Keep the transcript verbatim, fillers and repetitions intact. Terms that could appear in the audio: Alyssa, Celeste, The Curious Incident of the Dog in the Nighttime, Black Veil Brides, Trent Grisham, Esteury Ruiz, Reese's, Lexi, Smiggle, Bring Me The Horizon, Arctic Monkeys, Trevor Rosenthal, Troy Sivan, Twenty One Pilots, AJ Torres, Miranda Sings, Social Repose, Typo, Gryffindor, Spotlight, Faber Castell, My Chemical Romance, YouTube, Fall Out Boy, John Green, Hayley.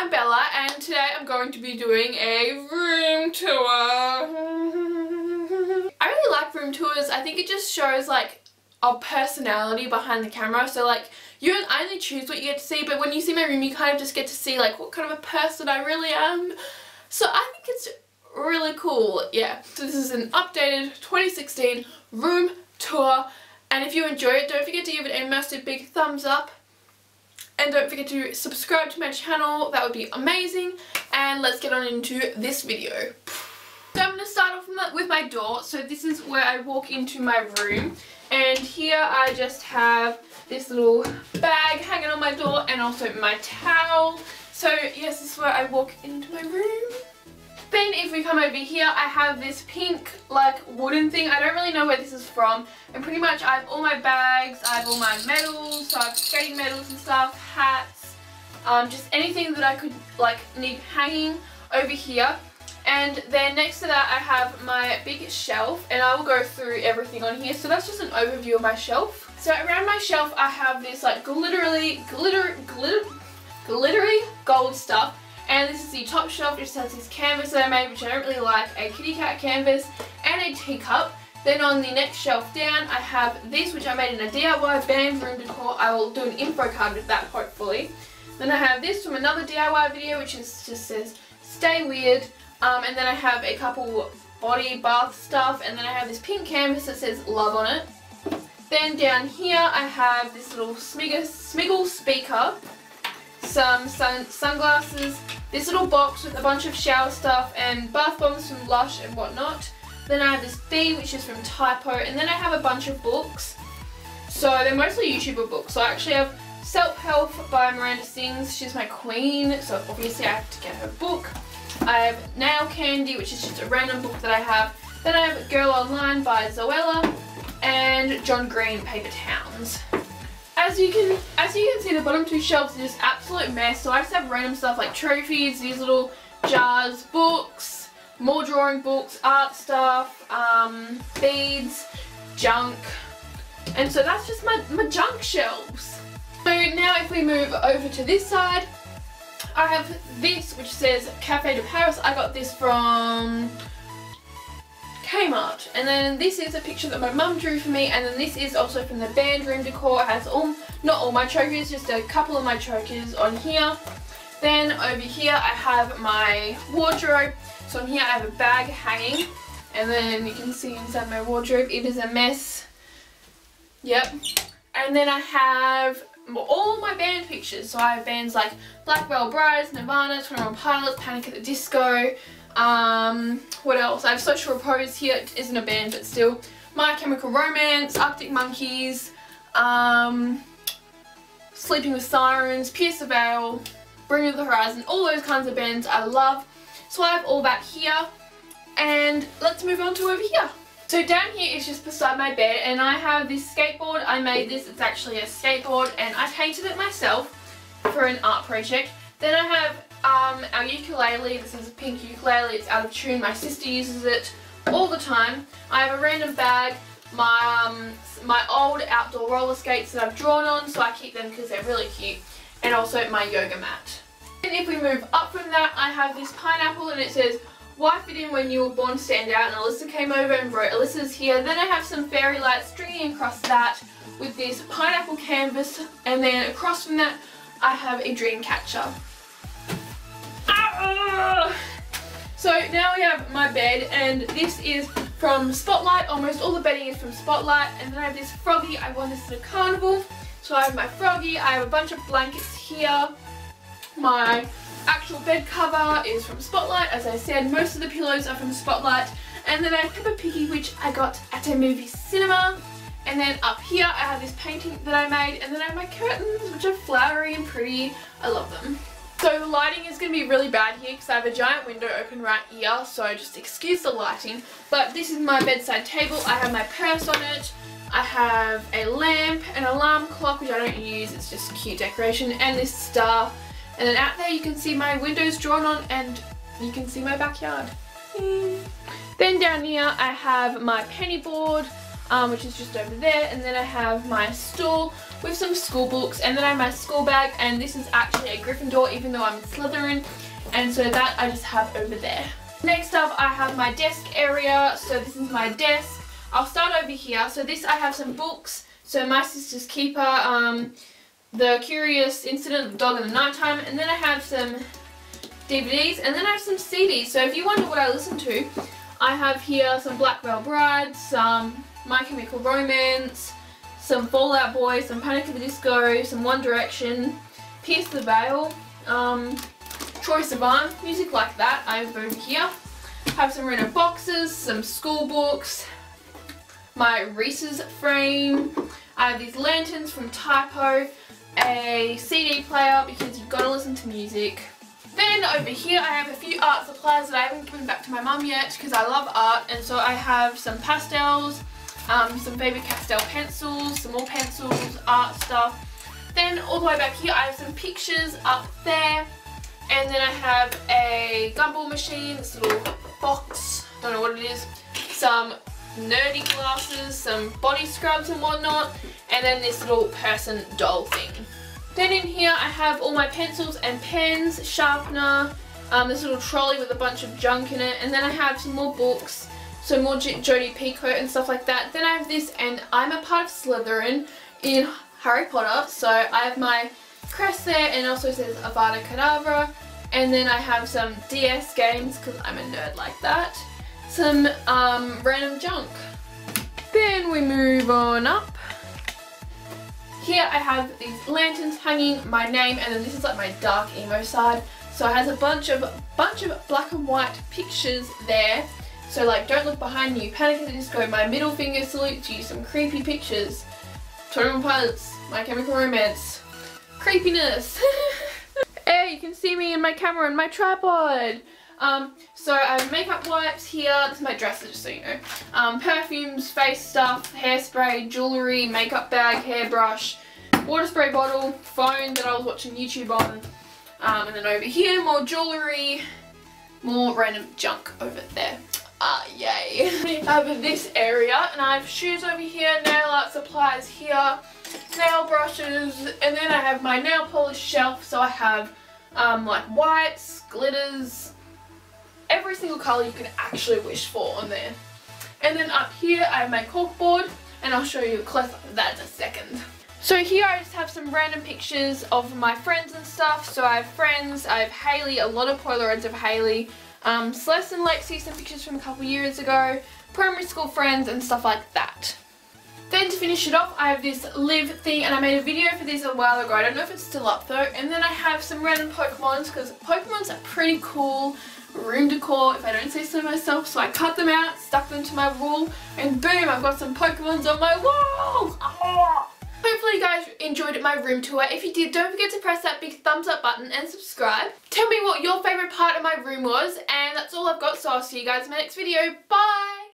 I'm Bella, and today I'm going to be doing a room tour. I really like room tours. I think it just shows like our personality behind the camera. So like, you and I only choose what you get to see, but when you see my room, you kind of just get to see like what kind of a person I really am. So I think it's really cool, yeah. So this is an updated twenty sixteen room tour, and if you enjoy it, don't forget to give it a massive big thumbs up. And don't forget to subscribe to my channel, that would be amazing. And let's get on into this video. So I'm going to start off with my door. So this is where I walk into my room. And here I just have this little bag hanging on my door and also my towel. So yes, this is where I walk into my room. Then if we come over here, I have this pink like wooden thing. I don't really know where this is from, and pretty much I have all my bags, I have all my medals, so I have skating medals and stuff, hats, um, just anything that I could like need hanging over here. And then next to that I have my big shelf, and I will go through everything on here. So that's just an overview of my shelf. So around my shelf I have this like glittery, glitter, glitter, glittery gold stuff. And this is the top shelf. It just has this canvas that I made, which I don't really like, a kitty cat canvas and a teacup. Then on the next shelf down, I have this, which I made in a D I Y band room decor. I will do an info card with that, hopefully. Then I have this from another D I Y video, which is, just says, stay weird. Um, and then I have a couple body bath stuff. And then I have this pink canvas that says love on it. Then down here, I have this little smiggle, smiggle speaker. Some sun, sunglasses. This little box with a bunch of shower stuff and bath bombs from Lush and whatnot. Then I have this bee, which is from Typo, and then I have a bunch of books. So they're mostly YouTuber books. So I actually have Self-Help by Miranda Sings. She's my queen, so obviously I have to get her book. I have Nail Candy, which is just a random book that I have. Then I have Girl Online by Zoella and John Green, Paper Towns. As you can, as you can see, the bottom two shelves are just absolute mess. So I just have random stuff like trophies, these little jars, books, more drawing books, art stuff, um, beads, junk, and so that's just my my junk shelves. So now if we move over to this side, I have this which says Cafe de Paris. I got this from Kmart. And then this is a picture that my mum drew for me, and then this is also from the band room decor. It has all, not all my chokers, just a couple of my chokers on here. Then over here I have my wardrobe. So on here I have a bag hanging, and then you can see inside my wardrobe it is a mess. Yep. And then I have all my band pictures. So I have bands like Black Veil Brides, Nirvana, Twenty One Pilots, Panic at the Disco. Um, what else? I have Social Repose here. It isn't a band, but still. My Chemical Romance, Arctic Monkeys, um, Sleeping With Sirens, Pierce the Veil, Bring Me The Horizon, all those kinds of bands I love. So I have all that here. And let's move on to over here. So down here is just beside my bed, and I have this skateboard. I made this. It's actually a skateboard, and I painted it myself for an art project. Then I have Um, our ukulele. This is a pink ukulele. It's out of tune. My sister uses it all the time. I have a random bag, my um, my old outdoor roller skates that I've drawn on, so I keep them because they're really cute, and also my yoga mat. And if we move up from that, I have this pineapple, and it says, "Why fit in when you were born, stand out." And Alyssa came over and wrote "Alyssa's here." Then I have some fairy lights stringing across that with this pineapple canvas, and then across from that, I have a dream catcher. So now we have my bed, and this is from Spotlight. Almost all the bedding is from Spotlight. And then I have this froggy. I won this at a carnival, so I have my froggy. I have a bunch of blankets here. My actual bed cover is from Spotlight, as I said. Most of the pillows are from Spotlight. And then I have Peppa Piggy, which I got at a movie cinema. And then up here I have this painting that I made, and then I have my curtains, which are flowery and pretty. I love them. So the lighting is going to be really bad here because I have a giant window open right here, so just excuse the lighting. But this is my bedside table. I have my purse on it. I have a lamp, an alarm clock, which I don't use. It's just cute decoration, and this star. And then out there you can see my windows drawn on, and you can see my backyard. Then down here I have my penny board, um, which is just over there. And then I have my stool, with some school books, and then I have my school bag, and this is actually a Gryffindor even though I'm Slytherin, and so that I just have over there. Next up I have my desk area, so this is my desk. I'll start over here. So this I have some books, so My Sister's Keeper, um, The Curious Incident of the Dog in the Nighttime, and then I have some D V Ds, and then I have some C Ds. So if you wonder what I listen to, I have here some Black Veil Brides, some My Chemical Romance, some Fall Out Boy, some Panic at the Disco, some One Direction, Pierce the Veil, um, Troy Sivan, music like that I have over here. I have some random boxes, some school books, my Reese's frame, I have these lanterns from Typo, a C D player because you've got to listen to music. Then over here I have a few art supplies that I haven't given back to my mum yet because I love art, and so I have some pastels, um, some Faber Castell pencils, some more pencils, art stuff. Then all the way back here I have some pictures up there, and then I have a gumball machine, this little box, don't know what it is, some nerdy glasses, some body scrubs and whatnot, and then this little person doll thing. Then in here I have all my pencils and pens, sharpener, um, this little trolley with a bunch of junk in it, and then I have some more books, so more J Jody Pico and stuff like that. Then I have this, and I'm a part of Slytherin in Harry Potter, so I have my crest there, and also says Avada Kedavra, and then I have some D S games because I'm a nerd like that. Some um, random junk. Then we move on up. Here I have these lanterns hanging, my name, and then this is like my dark emo side. So it has a bunch of bunch of black and white pictures there. So like Don't Look Behind You, Panic at the Disco, My Middle Finger Salutes You, some creepy pictures, Twenty One Pilots, My Chemical Romance, creepiness. Hey, you can see me in my camera and my tripod. Um, so I have makeup wipes here, this is my dresser just so you know, um, perfumes, face stuff, hairspray, jewellery, makeup bag, hairbrush, water spray bottle, phone that I was watching YouTube on, um, and then over here more jewellery, more random junk over there. Ah, uh, yay. I have this area, and I have shoes over here, nail art supplies here, nail brushes, and then I have my nail polish shelf, so I have um, like whites, glitters, every single colour you can actually wish for on there. And then up here I have my corkboard, and I'll show you a close up of that in a second. So here I just have some random pictures of my friends and stuff. So I have friends, I have Hayley, a lot of Polaroids of Hayley, um, Celeste and Lexi, some pictures from a couple years ago, primary school friends and stuff like that. Then to finish it off I have this live thing, and I made a video for this a while ago, I don't know if it's still up though. And then I have some random Pokemons because Pokemons are pretty cool room decor if I don't say so myself, so I cut them out, stuck them to my wall, and boom, I've got some Pokemons on my wall! Oh. Hopefully you guys enjoyed my room tour. If you did, don't forget to press that big thumbs up button and subscribe. Tell me what your favourite part of my room was, and that's all I've got, so I'll see you guys in my next video. Bye!